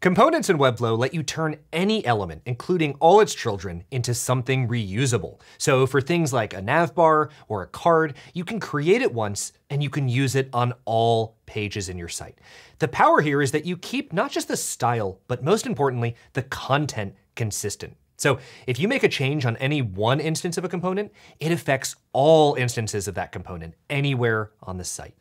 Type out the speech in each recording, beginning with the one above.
Components in Webflow let you turn any element, including all its children, into something reusable. So for things like a navbar or a card, you can create it once and you can use it on all pages in your site. The power here is that you keep not just the style, but most importantly, the content consistent. So if you make a change on any one instance of a component, it affects all instances of that component anywhere on the site.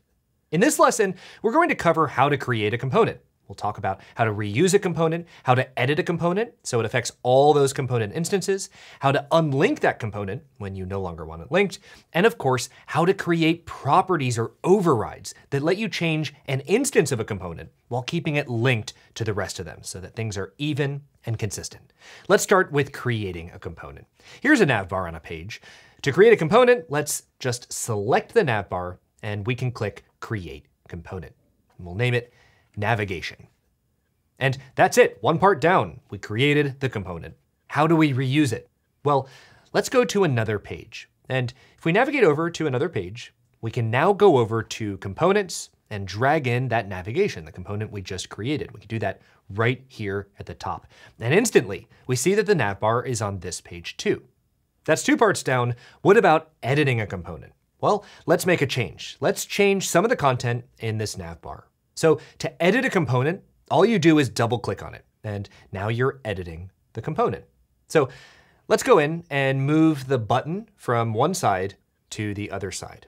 In this lesson, we're going to cover how to create a component. We'll talk about how to reuse a component, how to edit a component so it affects all those component instances, how to unlink that component when you no longer want it linked, and of course, how to create properties or overrides that let you change an instance of a component while keeping it linked to the rest of them so that things are even and consistent. Let's start with creating a component. Here's a navbar on a page. To create a component, let's just select the navbar and we can click Create Component. We'll name it Navigation. And that's it, one part down. We created the component. How do we reuse it? Well, let's go to another page. And if we navigate over to another page, we can now go over to Components and drag in that navigation, the component we just created. We can do that right here at the top. And instantly, we see that the navbar is on this page too. That's two parts down. What about editing a component? Well, let's make a change. Let's change some of the content in this navbar. So to edit a component, all you do is double click on it, and now you're editing the component. So let's go in and move the button from one side to the other side.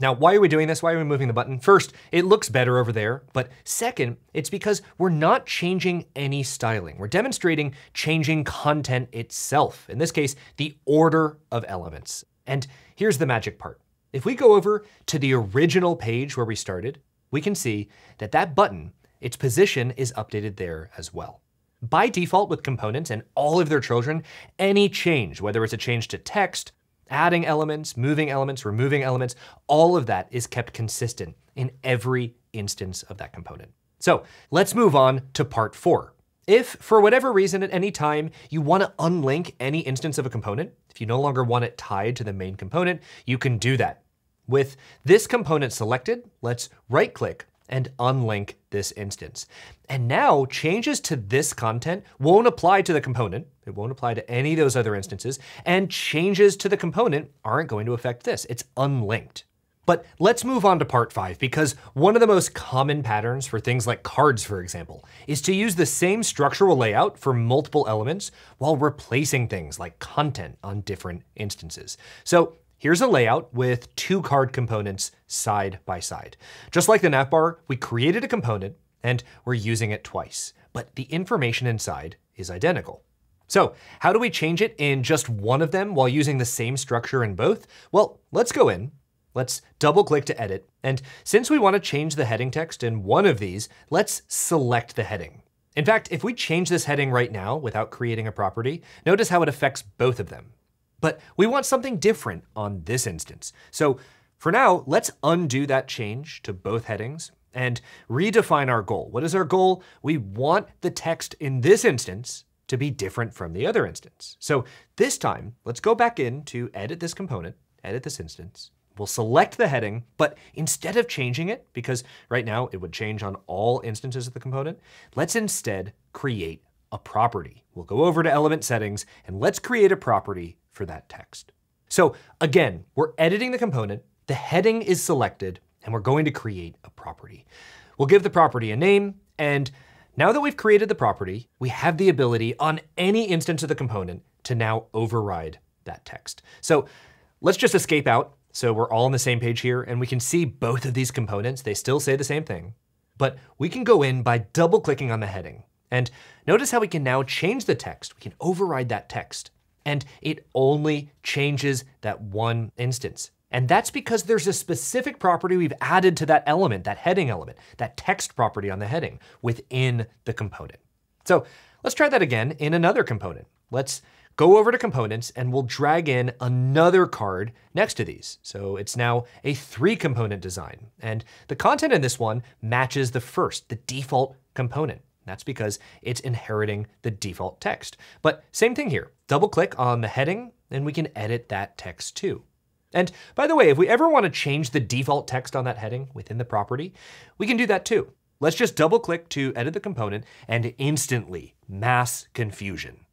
Now, why are we doing this? Why are we moving the button? First, it looks better over there, but second, it's because we're not changing any styling. We're demonstrating changing content itself, in this case, the order of elements. And here's the magic part. If we go over to the original page where we started, we can see that that button, its position is updated there as well. By default with components and all of their children, any change, whether it's a change to text, adding elements, moving elements, removing elements, all of that is kept consistent in every instance of that component. So let's move on to part four. If for whatever reason at any time you want to unlink any instance of a component, if you no longer want it tied to the main component, you can do that. With this component selected, let's right-click and unlink this instance. And now changes to this content won't apply to the component. It won't apply to any of those other instances. And changes to the component aren't going to affect this. It's unlinked. But let's move on to part five, because one of the most common patterns for things like cards, for example, is to use the same structural layout for multiple elements while replacing things like content on different instances. So here's a layout with two card components side by side. Just like the navbar, we created a component and we're using it twice, but the information inside is identical. So how do we change it in just one of them while using the same structure in both? Well, let's go in, let's double click to edit. And since we want to change the heading text in one of these, let's select the heading. In fact, if we change this heading right now without creating a property, notice how it affects both of them. But we want something different on this instance. So for now, let's undo that change to both headings and redefine our goal. What is our goal? We want the text in this instance to be different from the other instance. So this time, let's go back in to edit this component, edit this instance. We'll select the heading, but instead of changing it, because right now it would change on all instances of the component, let's instead create a property. We'll go over to element settings and let's create a property for that text. So again, we're editing the component, the heading is selected, and we're going to create a property. We'll give the property a name, and now that we've created the property, we have the ability on any instance of the component to now override that text. So let's just escape out, so we're all on the same page here, and we can see both of these components, they still say the same thing, but we can go in by double-clicking on the heading. And notice how we can now change the text, we can override that text. And it only changes that one instance. And that's because there's a specific property we've added to that element, that heading element, that text property on the heading within the component. So let's try that again in another component. Let's go over to components and we'll drag in another card next to these. So it's now a three-component design. And the content in this one matches the first, the default component. That's because it's inheriting the default text. But same thing here, double click on the heading and we can edit that text too. And by the way, if we ever want to change the default text on that heading within the property, we can do that too. Let's just double click to edit the component and instantly mass confusion.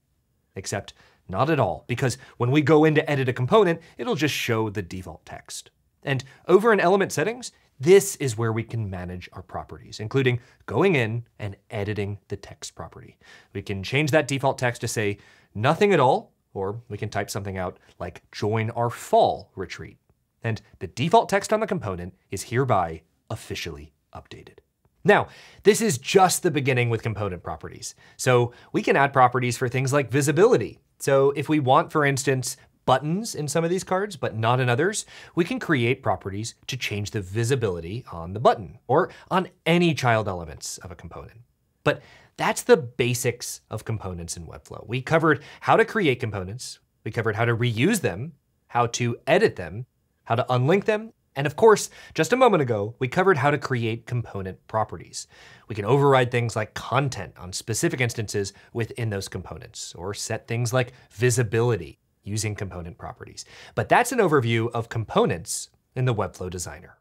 Except not at all, because when we go in to edit a component, it'll just show the default text. And over in element settings, this is where we can manage our properties, including going in and editing the text property. We can change that default text to say nothing at all, or we can type something out like join our fall retreat. And the default text on the component is hereby officially updated. Now, this is just the beginning with component properties. So we can add properties for things like visibility. So if we want, for instance, buttons in some of these cards, but not in others, we can create properties to change the visibility on the button or on any child elements of a component. But that's the basics of components in Webflow. We covered how to create components, we covered how to reuse them, how to edit them, how to unlink them, and of course, just a moment ago, we covered how to create component properties. We can override things like content on specific instances within those components, or set things like visibility using component properties. But that's an overview of components in the Webflow Designer.